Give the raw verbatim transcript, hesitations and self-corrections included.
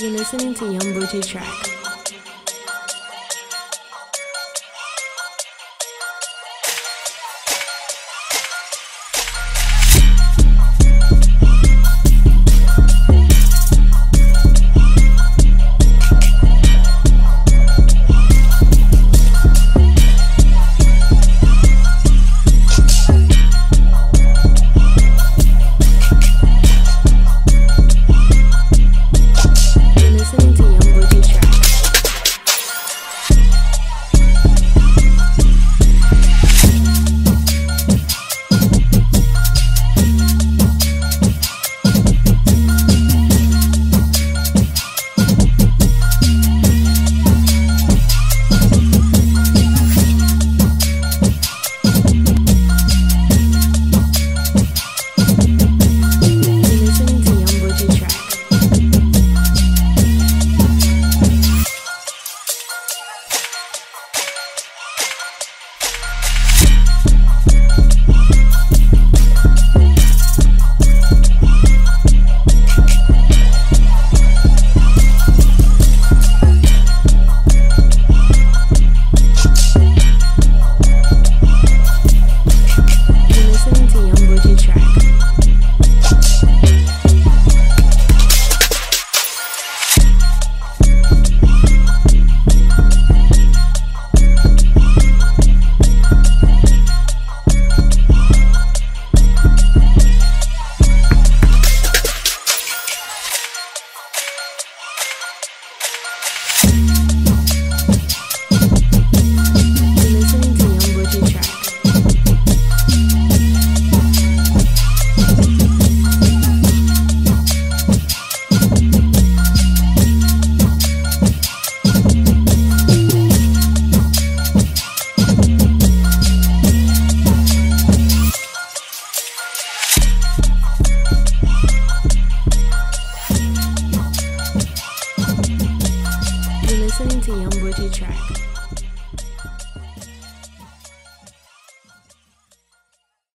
You're listening to YoungBuche Track. Listening to YoungBuche Track.